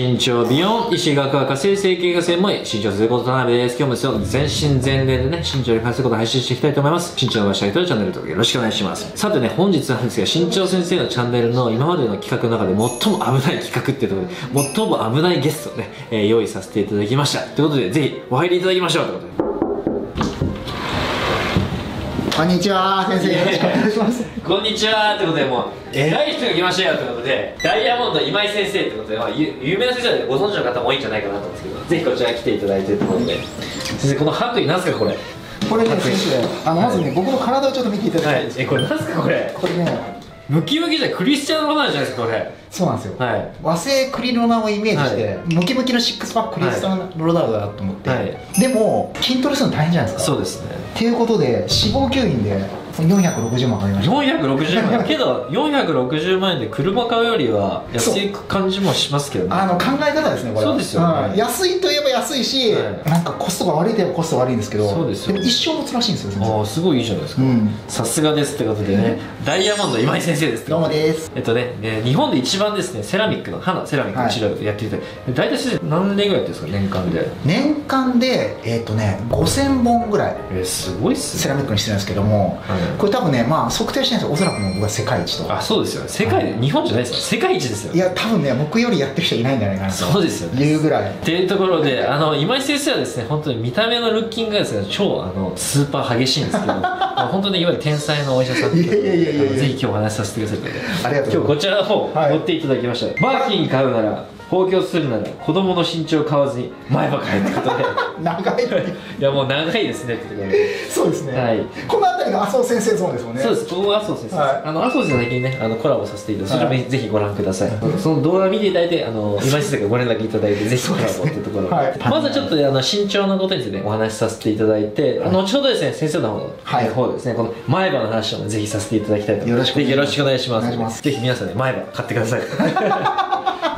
身長美容、医師、学科、整形外科専門医、身長成功と田辺です。今日もですよ、全身全霊でね、身長に関することを配信していきたいと思います。身長を伸ばしたい人はチャンネル登録よろしくお願いします。さてね、本日なんですが、身長先生のチャンネルの今までの企画の中で最も危ない企画っていうところで、最も危ないゲストをね、用意させていただきました。ということで、ぜひお入りいただきましょうということで。こんにちは先生、よろしくお願いします。こんにちはってことで、もう偉い人が来ましたよってことで、ダイヤモンド今井先生ってことで、まあ、有名な先生でご存知の方も多いんじゃないかなと思うんですけど、ぜひこちら来ていただいてると思うんで。先生、この白衣なんすか？これね、先生、まずね、僕の体をちょっと見ていただきたいんですけど、はい、これなんすか？これね、ムキムキじゃクリスチャン・ロナウドじゃないですか、これ。そうなんですよ、はい、和製クリロナをイメージして、はい、ムキムキのシックスパッククリスチャン・ロナウドだと思って、はい、でも筋トレするの大変じゃないですか。そうですね。っていうことで、脂肪吸引で460万買いました。460万けど460万円で車買うよりは安い感じもしますけどね。考え方ですね、これ。そうですよね。安いといえば安いし、なんかコストが悪いといえばコストが悪いんですけど、そうですよ。でも一生持つらしいんですよ、先生。ああ、すごいいいじゃないですか。さすがですってことでね、ダイヤモンド今井先生です。どうもです。日本で一番ですね、セラミックの花、セラミックの資料やっていて、大体先生何年ぐらいやってるんですか、年間で？年間で5000本ぐらい、すごいっすね、セラミックにしてるんですけども、これ多分ね、まあ測定してないんですよ、おそらくも僕は世界一と。あ、そうですよね。世界で、日本じゃないですよ、世界一ですよ。いや、多分ね、僕よりやってる人いないんじゃないかなと。そうですよね。いうぐらい。っていうところで、今井先生はですね、本当に見た目のルッキングがですね、超スーパー激しいんですけど、本当にいわゆる天才のお医者さんということで、ぜひ今日お話しさせてください。ありがとうございます。今日こちらの方持っていただきました。バーキン買うなら、公共するなら、子供の身長を買わずに前ばかりってことで長いね。いや、もう長いですねってことで。そうですね。はい。この辺りが麻生先生ゾーンですもんね。そうです。ここが麻生先生です。麻生先生だけにね、コラボさせていただいて、それもぜひご覧ください。その動画見ていただいて、今井先生がご連絡いただいて、ぜひコラボってところ。まずちょっと身長のことについてお話しさせていただいて、後ほどですね、先生の方ですね、この前歯の話をぜひさせていただきたいと思います。ぜひよろしくお願いします。ぜひ皆さんね、前歯買ってください。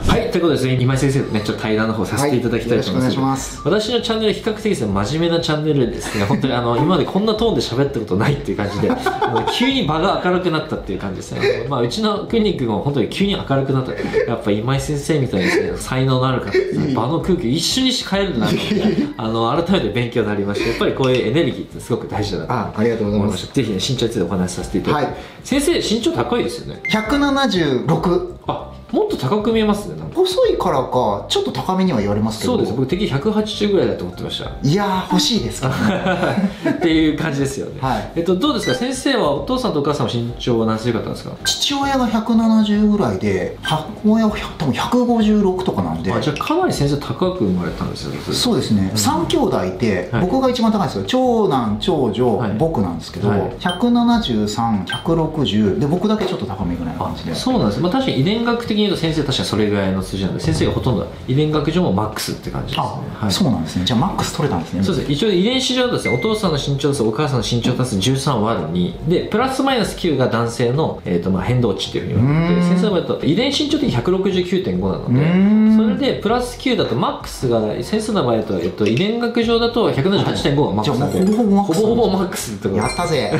はい、ということでですね、今井先生とね、ちょっと対談の方させていただきたいと思います。私のチャンネル、比較的ですね、真面目なチャンネルですね。本当に今までこんなトーンで喋ったことないっていう感じで、急に場が明るくなったっていう感じですね。まあ、うちのクリニックも本当に急に明るくなった。やっぱ今井先生みたいにですね、才能のある方、場の空気を一緒にして変えるんだなと思って、改めて勉強になりまして、やっぱりこういうエネルギーってすごく大事だなと思いました。ぜひね、身長についてお話しさせていただきます。先生、身長高いですよね。176。あ、もっと高く見えますね。細いからかちょっと高めには言われますけど。そうです。僕敵180ぐらいだと思ってました。いやー、欲しいですかっていう感じですよね。はい。どうですか、先生はお父さんとお母さんの身長は何歳だったんですか？父親が170ぐらいで、母親は多分156とかなんで。あ、じゃあかなり先生高く生まれたんですよね。そうですね。3兄弟いて、僕が一番高いんですよ。長男、長女、僕なんですけど、173、160で、僕だけちょっと高めぐらいの感じで。そうなんです。まあ確かに遺伝学的に言うと先生確かそれぐらいの数字なんで、先生がほとんど遺伝学上もマックスって感じですね。あ、そうなんですね。じゃあマックス取れたんですね。そうです。一応遺伝子上ですね、お父さんの身長とお母さんの身長足す13割る2で、プラスマイナス9が男性の変動値っていうふうに言われて、先生も言うと遺伝身長的に 169.5 なので、それでプラス9だとマックスが、先生の場合だと遺伝学上だと 178.5 がマックスなんで、ほぼほぼマックスってことです。やったぜ。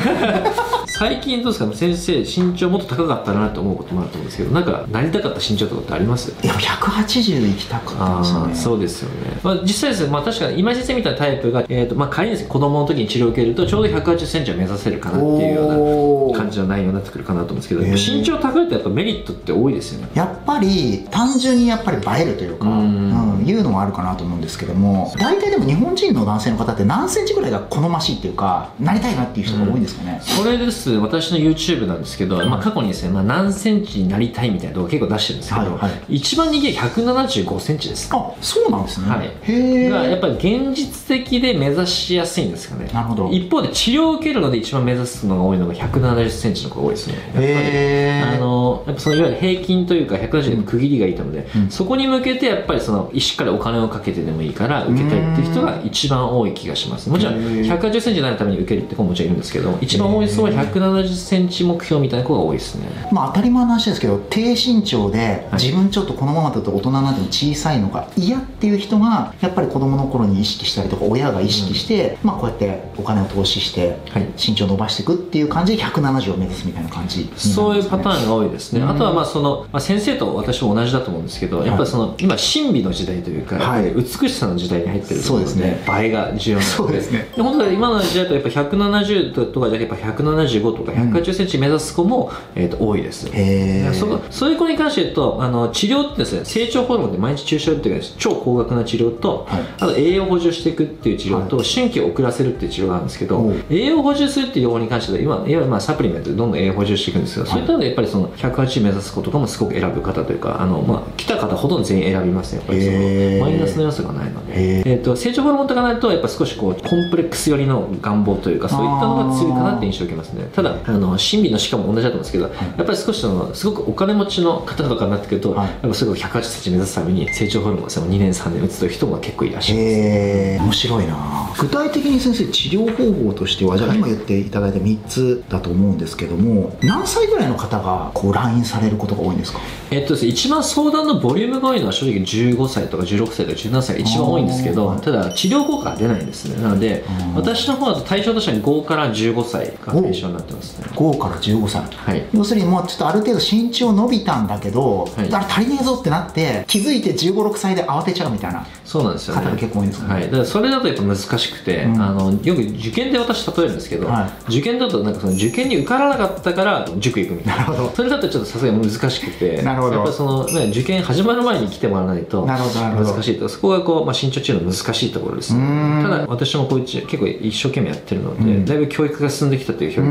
最近どうですか、先生身長もっと高かったなと思うこともあると思うんですけど、なんかなりたかった身長とかってあります？いや、180いきたかったんですよね。そうですよね。まあ、実際ですね、まあ、確かに今井先生みたいなタイプが、まあ、仮にですね、子供の時に治療を受けるとちょうど 180cm を目指せるかなっていうような感じの内容になってくるかなと思うんですけど、身長高いってやっぱメリットって多いですよね。やっぱり単純にやっぱり映えるというか、いうのもあるかなと思うんですけども、大体でも日本人の男性の方って何センチぐらいが好ましいっていうか、なりたいなっていう人が多いんですかね。それです。私の YouTube なんですけど、まあ、過去にですね、まあ、何センチになりたいみたいな動画結構出してるんですけど、一番人気は175cmです。あ、そうなんですね。はい。へえ。がやっぱり現実的で目指しやすいんですかね。なるほど。一方で治療を受けるので一番目指すのが多いのが170cmの方が多いですね。へえ。やっぱそのいわゆる平均というか170の区切りがいたので、そこに向けてやっぱりそのしっかりお金をかけてでもいいから受けたいっていう人が一番多い気がします。もちろん180cmになるために受けるって子ももちろんいるんですけど、一番多い層は1 170センチ目標みたいな子が多いですね。まあ当たり前の話ですけど、低身長で自分ちょっとこのままだと大人なんて小さいのが嫌っていう人がやっぱり子供の頃に意識したりとか親が意識して、まあこうやってお金を投資して身長伸ばしていくっていう感じで170を目指すみたいな感じ、ね、そういうパターンが多いですね。あとはまあその、まあ、先生と私も同じだと思うんですけど、やっぱりその今審美の時代というか、はい、美しさの時代に入ってると思うので、そうですね、倍が重要なので、そうですね、で本当に今の時代とやっぱ170とかじゃなくて175とか180センチ目指す子も、多いです。そういう子に関して言うと、あの治療ってですね、成長ホルモンで毎日注射打っていう超高額な治療と、はい、あと栄養補充していくっていう治療と、はい、神経を遅らせるっていう治療があるんですけど、栄養補充するっていう方に関しては今いわゆるまあサプリメントでどんどん栄養補充していくんですけど、そういったのでやっぱりその180目指す子とかもすごく選ぶ方というか、あの、まあ、来た方ほとんど全員選びますね。やっぱりそのマイナスの要素がないので、成長ホルモンとかないとやっぱ少しこうコンプレックス寄りの願望というか、そういったのが強いかなって印象を受けますね。ただあの審美のしかも同じだと思うんですけど、やっぱり少しそのすごくお金持ちの方とかになってくると、はい、やっぱすごく180センチ目指すために成長ホルモンを2年3年打つという人も結構いらっしゃいます、ね、面白いな。具体的に先生治療方法としては、じゃあ今言っていただいた3つだと思うんですけども、何歳ぐらいの方がこう来院されることが多いんですか？一番相談のボリュームが多いのは正直15歳とか16歳とか17歳が一番多いんですけど、ただ治療効果が出ないんですね。なので私の方だと対象としては5から15歳が対象になってますね。5から15歳、はい、要するにもうちょっとある程度身長伸びたんだけど、はい、あれ足りねえぞってなって気づいて15、16歳で慌てちゃうみたいな方が結構多いんですよね。はい、だからそれだとやっぱ難しくて、あのよく受験で私例えるんですけど、はい、受験だとなんかその受験に受からなかったから塾行くみたいな、それだとちょっとさすがに難しくて、なるほど、やっぱその、ね、受験始まる前に来てもらわないと難しいと、そこがこう、まあ、身長治療の難しいところですね。ただ私もこういう結構一生懸命やってるので、だいぶ教育が進んできたという評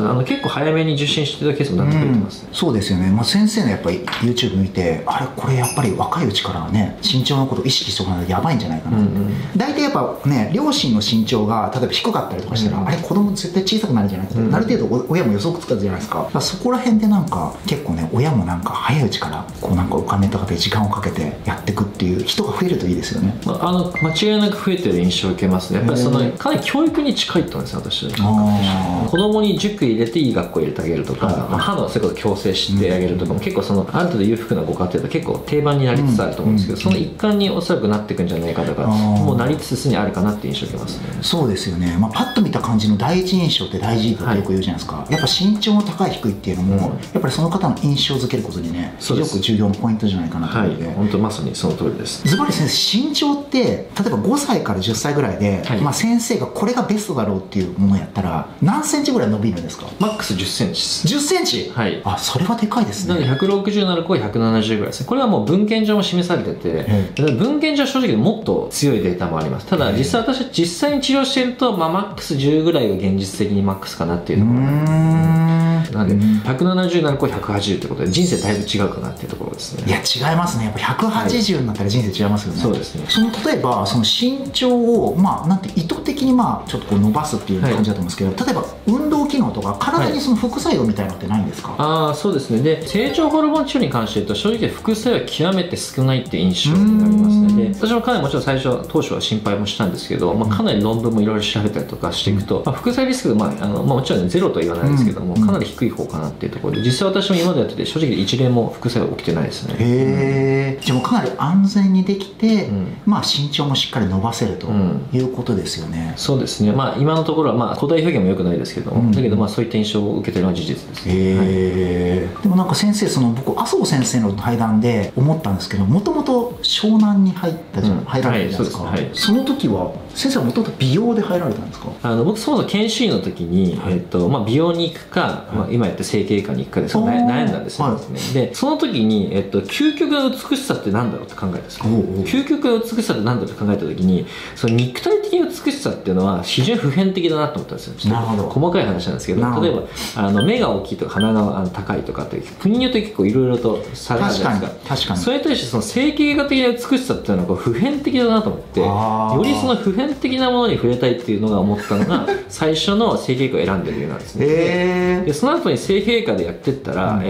価、結構早めに受診していたケースもなってくれてます、ね、そうですよね。まあ、先生のやっぱり YouTube 見て、あれこれやっぱり若いうちからね身長のことを意識しておかないとやばいんじゃないかなって、大体やっぱね両親の身長が例えば低かったりとかしたら、あれ子供絶対小さくなるんじゃないかと、ある程度親も予測つかずじゃないですか。だからそこら辺でなんか結構ね、親もなんか早いうちからこうなんかお金とかで時間をかけてやっていくっていう人が増えるといいですよね。間違いなく増えてる印象を受けますね。やっぱりそのかなり教育に近いと思うんですよ、私。子供に塾入れていい学校入れてあげるとか、歯のそれこそ矯正してあげるとかも結構そのある程度裕福なご家庭と結構定番になりつつあると思うんですけど、その一環におそらくなっていくんじゃないかとか、もうなりつつにあるかなって印象を受けますね。そうですよね。まあパッと見た感じの第一印象って大事だとよく言うじゃないですか、はい、やっぱ身長の高い低いっていうのも、やっぱりその方の印象づけることにね、すごく重要なポイントじゃないかなと思うので、はい、本当まさにその通りです。ズバリ先生、身長って例えば5歳から10歳ぐらいで、はい、まあ先生がこれがベストだろうっていうものをやったら何センチぐらい伸びるんですか？マックス10センチ。10センチ、はい、あ、それはでかいですね。なので160なる子は170ぐらいですね。これはもう文献上も示されてて、文献上正直もっと強いデータもあります。ただ実際私は実際に治療してると、まあ、マックス10ぐらいが現実的にマックスかなっていうところなので、170になる子は180ってことで人生だいぶ違うかなっていうところですね。いや違いますね。やっぱ180になったら人生違いますよね、はい、そうですね。その例えばその身長をまあなんて意図的にまあちょっとこう伸ばすっていう感じだと思うんですけど、はい、例えば運動機能とか体にその副作用みたいなのってないんですか？はい、ああそうですね。で成長ホルモン治療に関して言うと正直副作用は極めて少ないって印象になりますね。で私もかなりもちろん最初当初は心配もしたんですけど、まあ、かなり論文もいろいろ調べたりとかしていくと、まあ、副作用リスクが、まあまあ、もちろんゼロとは言わないですけども、かなり低い方かなっていうところで、実際私も今までやってて正直一例も副作用起きてないですね。へえ、じゃあもうかなり安全にできて、まあ身長もしっかり伸ばせるということですよね。そうですね。まあ今のところはまあ古代表現もよくないですけど、だけどまあそういった印象を受けてるのは事実です。へえ。でもなんか先生、その僕麻生先生の対談で思ったんですけど、もともと湘南に入られたんですか？その時は先生はもともと美容で入られたんですか？僕そもそも研修医の時に美容に行くか、今やって整形外科に行くかで悩んだんですね。でその時に究極の美しさって何だろうって考えたんです。究極の美しさって何だろうって考えた時に、その肉体的な美しさっていうのは非常に普遍的だなと思ったんですよ。細かい話なんですけど、例えば目が大きいとか鼻が高いとかって国によって結構いろいろと差があるじゃないですか。確かに。それに対してその整形外科的な美しさっていうのは普遍的だなと思って、よりその普遍的なものに触れたいっていうのが思ったのが最初の整形外科を選んでる理由なんですね。その後に正閉会でやってったら、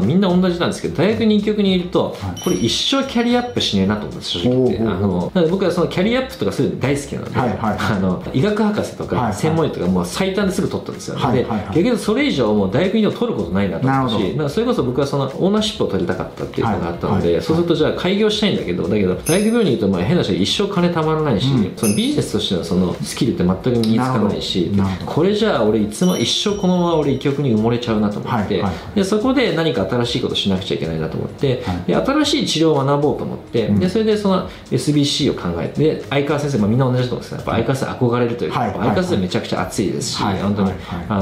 みんな同じなんですけど、大学に一局にいると、これ一生キャリアアップしねえなと思うんです、正直言って。僕はそのキャリアアップとかそういうの大好きなので、医学博士とか専門医とかもう最短ですぐ取ったんですよ。で逆にそれ以上もう大学に取ることないなと思うし、だからそれこそ僕はそのオーナーシップを取りたかったっていうのがあったので、そうするとじゃあ開業したいんだけど、大学病院にいるとまあ変な話一生金たまらないし、そのビジネスとしてのそのスキルって全く身につかないし、これじゃあ俺いつも一生このまま俺医局に埋もれちゃうなと思って、でそこで何か新しいことしなくちゃいけないなと思って、で新しい治療を学ぼうと思って、でそれでその SBC を考えて、で相川先生、みんな同じと思うんですけど、やっぱ相川先生憧れるというか、相川先生めちゃくちゃ熱いですし、本当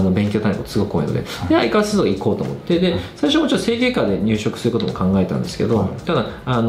に勉強単位もすごく多いので、で相川先生行こうと思って、で最初もちろん整形科で入職することも考えたんですけど、ただ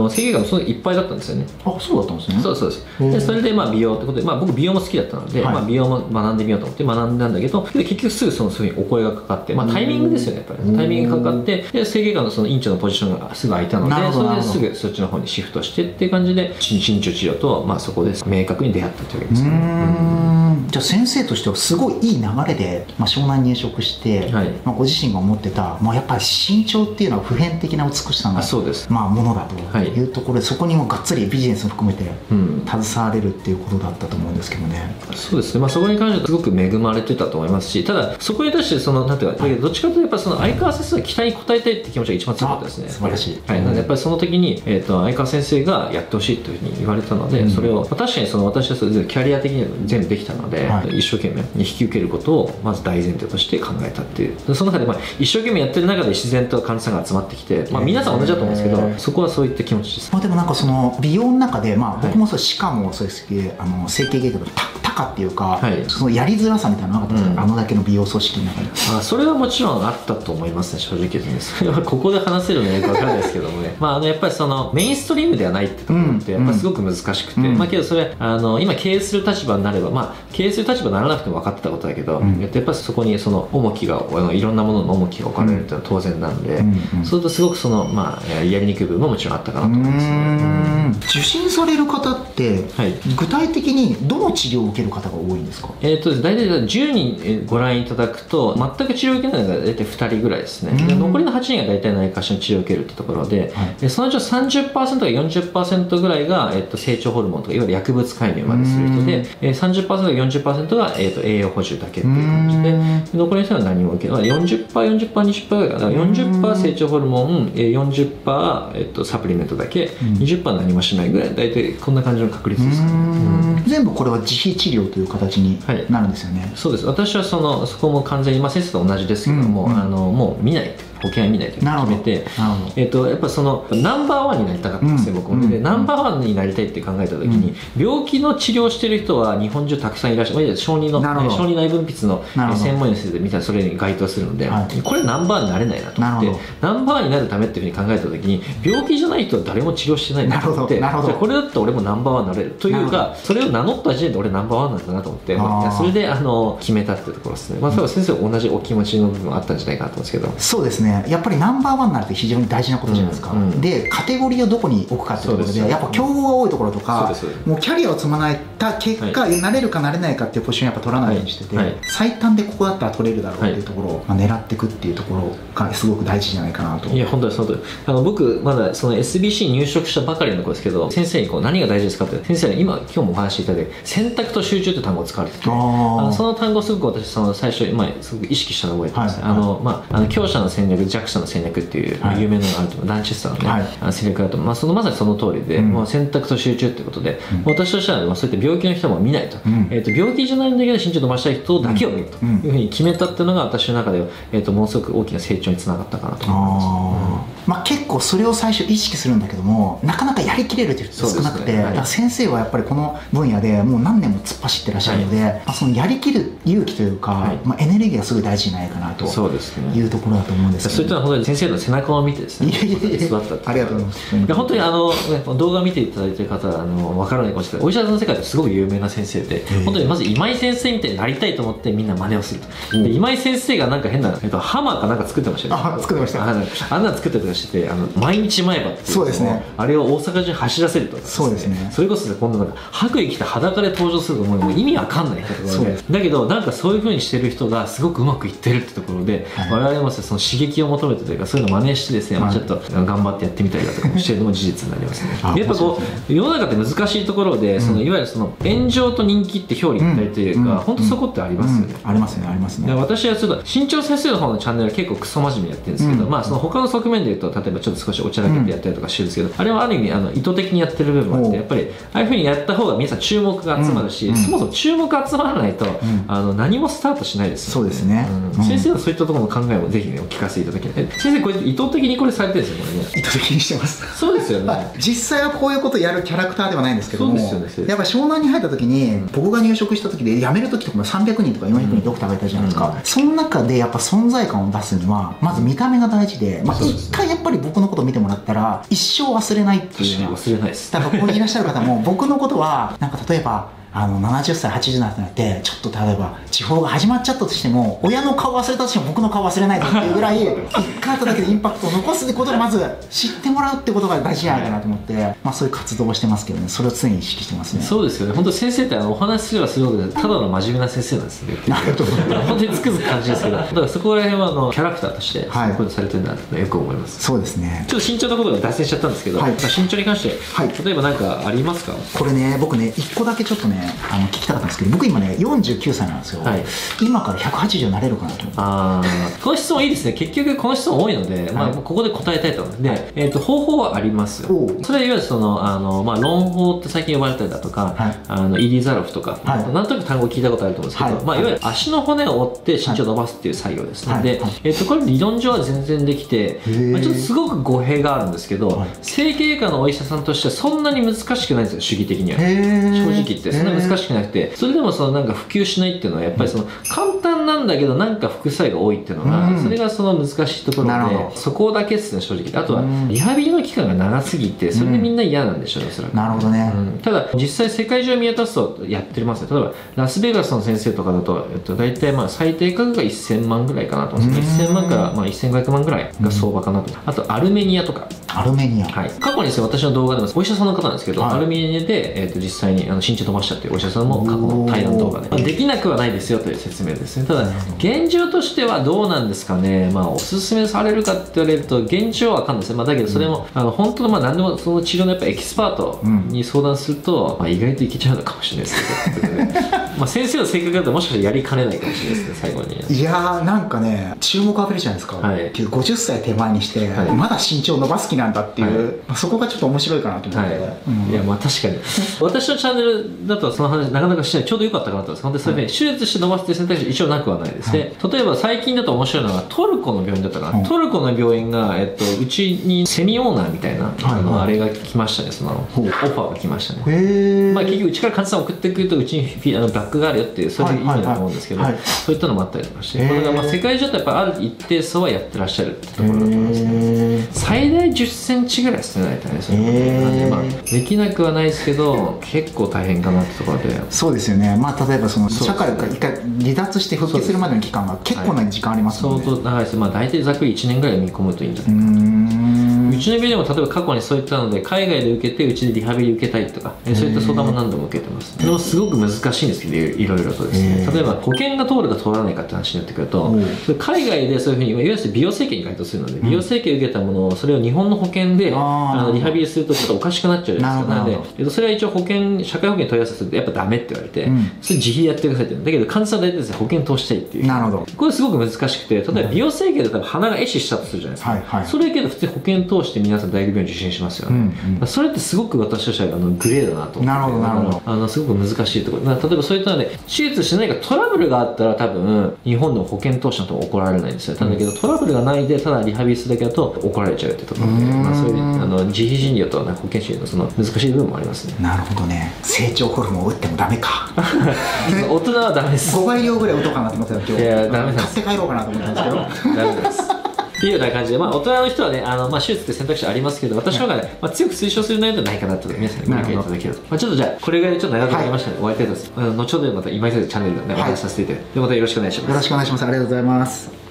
整形科もそのいっぱいだったんですよね。あ、そうだったんですね。そうそうです。でそれで美容ってことで、僕美容も好きだったので美容も学んでみようと思って学んだんだけど、結局すぐそのそういうふうにお声がかかって、タイミングですよね、やっぱりタイミングがかかって、で整形科のその院長のポジションがすぐ空いたので、それですぐそっちの方にシフトしてっていう感じで身長治療と、そこで明確に出会ったというわけですね。じゃあ先生としてはすごいいい流れで、湘南に入職して、ご自身が思ってた、やっぱり身長っていうのは普遍的な美しさのものだというところで、そこにもがっつりビジネスも含めて携われるっていうことだったと思うんですけどね。そうですね、そこに関してはすごく恵まれてたと思いますし、ただそこに対してそのなんていうか、どっちかというと相川先生の期待に応えたいって気持ちが一番強かったですね。素晴らしい。なのでやっぱりその時に相川先生がやってほしいというふうに言われたので、それを確かに私はキャリア的には全部できたので、一生懸命引き受けることをまず大前提として考えたっていう、その中で一生懸命やってる中で自然と患者さんが集まってきて、皆さん同じだと思うんですけど、そこはそういった気持ちです。でもなんかその美容の中で、僕もそう、歯科もそうですけど、整形外科とか高っていうか、そのやりづらさみたいなのがなかったんですか、だけの美容組織の中に。それはもちろんあったと思いますね、正直ですね。それはここで話せるのはよく分かんないですけどもね、やっぱりそのメインストリームではないってところってやっぱすごく難しくて、けどそれ今経営する立場になれば、経営する立場にならなくても分かってたことだけど、やっぱりそこにその重きが、いろんなものの重きが置かれるっていうのは当然なんで、それとすごくそのやりにくい部分ももちろんあったかなと思いますね。受診される方って具体的にどの治療を受ける方が多いんですか？大体10人ご覧いただくと、全く治療を受けないのが大体2人ぐらいですね。で残りの8人が大体内科手の治療を受けるってところで、そのうち 30% から 40% ぐらいが成長ホルモンとかいわゆる薬物介入までする人で、30% から 40% が栄養補充だけっていう感じで、残りの人は何も受けない 40%40%20% ぐらいかな。 40% 成長ホルモン、 40% サプリメントだけ、 20% 何もしないぐらい、大体こんな感じの確率ですかね。全部これは自費治療という形になるんですよね。そうです。私はそこも完全に、先生と同じですけども、もう見ない、保険は見ないと決めて、やっぱナンバーワンになりたかったんですよ、僕も。でナンバーワンになりたいって考えた時に、病気の治療してる人は日本中たくさんいらっしゃる。小児内分泌の専門医の先生見たらそれに該当するので、これナンバーになれないなと思って、ナンバーになるためっていうふうに考えた時に、病気じゃない人は誰も治療してないなと思って、じゃあこれだったら俺もナンバーワンになれるというか、それを名乗った時点で俺ナンバーワンなんだなと思って、それで決めたってところですね。先生同じお気持ちの部分もあったんじゃないかなと思うんですけど。そうですね、やっぱりナンバーワンになるって非常に大事なことじゃないですか。でカテゴリーをどこに置くかっていうことで、やっぱ競合が多いところとか、もうキャリアを積まないた結果、なれるかなれないかっていうポジションやっぱ取らないようにしてて、最短でここだったら取れるだろうっていうところを狙っていくっていうところがすごく大事じゃないかなと。いや本当にその通り。僕まだその SBC 入職したばかりの子ですけど、先生に何が大事ですかって、先生に今日もお話しいただいて、選択と集中って単語を使われてて、その単語すごく私最初すごく意識したのを覚えてます。強者の戦略、弱者の戦略っていう有名なのがあると思う、ランチェスターのね戦略があると思う。まさにその通りで、選択と集中ってことで、私としてはそういった病気の人も見ないと、病気じゃないんだけど身長伸ばしたい人だけを見るというふうに決めたっていうのが、私の中ではものすごく大きな成長につながったかなと思います。結構それを最初意識するんだけども、なかなかやりきれるという人少なくて、先生はやっぱりこの分野でもう何年も突っ走ってらっしゃるので、そのやりきる勇気というかエネルギーがすごい大事じゃないかなというところだと思うんですけど、そういったのは本当に先生の背中を見てですね、育ったって。ありがとうございます。本当に動画見ていただいている方は分からないかもしれない。お医者さんの世界ですごく有名な先生で、本当にまず今井先生みたいになりたいと思ってみんな真似をすると。今井先生がなんか変なハマーかなんか作ってましたよね。あんな作ってて。をしてて、毎日前歯っていうのをあれを大阪中走らせるとかですね、それこそ今度なんか白衣着て裸で登場するともう意味わかんないところで、だけどなんかそういう風にしてる人がすごくうまくいってるってところで、我々もその刺激を求めてというかそういうのを真似してですね、ちょっと頑張ってやってみたりだとかもしてるのも事実になりますね。やっぱこう世の中って難しいところで、いわゆるその炎上と人気って表裏一体というか、本当そこってありますよね。ありますね、ありますね。私はちょっと新潮先生の方のチャンネルは結構クソ真面目やってるんですけど、まあその他の側面でいうと例えばちょっと少しおちゃらけてやったりとかしてるんですけど、あれはある意味意図的にやってる部分もあって、やっぱりああいう風にやった方が皆さん注目が集まるし、そもそも注目が集まらないと何もスタートしないですよね。そうですね。先生のそういったところの考えもぜひねお聞かせいただきたい。先生これ意図的にこれされてるんですよね。意図的にしてます。そうですよね。実際はこういうことやるキャラクターではないんですけども、やっぱ湘南に入った時に僕が入職した時で辞める時とかも300人とか400人ドクターがいたじゃないですか。その中でやっぱ存在感を出すにはまず見た目が大事で、一回やっぱり僕のことを見てもらったら一生忘れないっていうね。忘れないです。だからここにいらっしゃる方も僕のことはなんか例えば70歳80歳になってちょっと例えば地方が始まっちゃったとしても親の顔忘れたとしても僕の顔忘れないぞっていうぐらい1回あっただけでインパクトを残すってことをまず知ってもらうってことが大事じゃないかなと思って、そういう活動をしてますけどね。それを常に意識してますね。そうですよね。本当先生ってお話しすればすることでただの真面目な先生なんですね。なるほど。本当につくづく感じですけど、だからそこら辺はキャラクターとしてそういうことされてるなとよく思います。そうですね。ちょっと身長のことが脱線しちゃったんですけど、身長に関して例えば何かありますか？これね、僕ね1個だけちょっとね聞きたかったんですけど、僕今ね49歳なんですよ、今から180になれるかなと思って。この質問いいですね。結局この質問多いので、ここで答えたいと思うので、方法はありますよ。それはいわゆる論法って最近呼ばれたりだとか、イリザロフとかなんとなく単語聞いたことあると思うんですけど、いわゆる足の骨を折って身長を伸ばすっていう作業ですので、これ理論上は全然できて、ちょっとすごく語弊があるんですけど、整形外科のお医者さんとしてはそんなに難しくないんですよ、主義的には。正直言ってそんな難しくなくて、それでもなんか普及しないっていうのはやっぱり簡単なんだけどなんか副作用が多いっていうのが、それが難しいところで、そこだけですね正直。あとはリハビリの期間が長すぎてそれでみんな嫌なんでしょうね、おそらく。なるほどね。ただ実際世界中見渡すとやってますね。例えばラスベガスの先生とかだと大体最低価格が1000万ぐらいかなと思います。1000万から1500万ぐらいが相場かなと。あとアルメニアとか。アルメニア。過去に私の動画でもお医者さんの方なんですけど、アルメニアで実際に身長飛ばしたというお医者さんも過去の対談動画でできなくはないですよという説明ですね。ただ現状としてはどうなんですかね。おすすめされるかって言われると現状は分かんないですね。だけどそれも本当の何でもその治療のやっぱエキスパートに相談すると意外といけちゃうのかもしれないですけど、先生の性格だともしかしたらやりかねないかもしれないですね、最後に。いやーなんかね注目浴びるじゃないですか。50歳手前にしてまだ身長伸ばす気なんだっていう、そこがちょっと面白いかなと思って。いやまあ確かに私のチャンネルだとその話なかなかしない、ちょうど良かったかなと思うんです。手術して伸ばすという選択肢一応なくはないです。で例えば最近だと面白いのがトルコの病院だったかな。トルコの病院がうちにセミオーナーみたいなあれが来ましたね。そのオファーが来ましたね。結局うちから患者さん送ってくるとうちにバックがあるよっていう、それでいいんだと思うんですけど、そういったのもあったりとかして、これが世界中とやっぱある一定層はやってらっしゃるってところだと思いますね。最大10センチぐらいですね大体ね。そういうことなんでできなくはないですけど結構大変かなってところで。そうですよね。例えば社会から一回離脱して復帰するまでの期間が結構な時間ありますので相当長いです。大体ざっくり1年ぐらい見込むといいんじゃないかなと。うちの病院でも例えば過去にそういったので海外で受けてうちでリハビリ受けたいとかそういった相談も何度も受けてます。でもすごく難しいんですけどいろいろとですね、例えば保険が通るか通らないかって話になってくると、海外でそういうふうにいわゆる美容整形に該当するので、美容整形受けたものをそれを日本の保険でリハビリするとちょっとおかしくなっちゃうじゃないですか。なのでそれは一応保険社会保険に問い合わせするとやっぱダメって言われて、それ自費やってくださいって。だけど患者さん大体ですね保険通したいっていう。なるほど。これすごく難しくて、例えば美容整形で鼻が壊死したとするじゃないですか。それけど普通保険通して皆さん大学病院受診しますよね。それってすごく私としてはグレーだなと思って。なるほどなるほど。すごく難しいところ。例えばそういったので手術してないかトラブルがあったら多分日本でも保険当社と怒られないんですよ。だけどトラブルがないでただリハビリするだけだと怒られちゃうってところで、そういう自費診療と保険診療のその難しい部分もありますね。なるほどね。成長ホルモンを打ってもダメか。大人はダメです。5倍量ぐらい打とうかなと思ってた今日。いやダメなんです。買って帰ろうかなと思ったんですけどダメです。っていうような感じで、大人の人はね、手術って選択肢ありますけど、私の方がね、強く推奨する内容ではないかなと皆さんにご理解いただけると。ちょっとじゃあこれぐらいでちょっと長くなりましたので終わりたいと思います。後ほどまた今井先生のチャンネルでお話しさせていただいて、またよろしくお願いします。よろしくお願いします。ありがとうございます。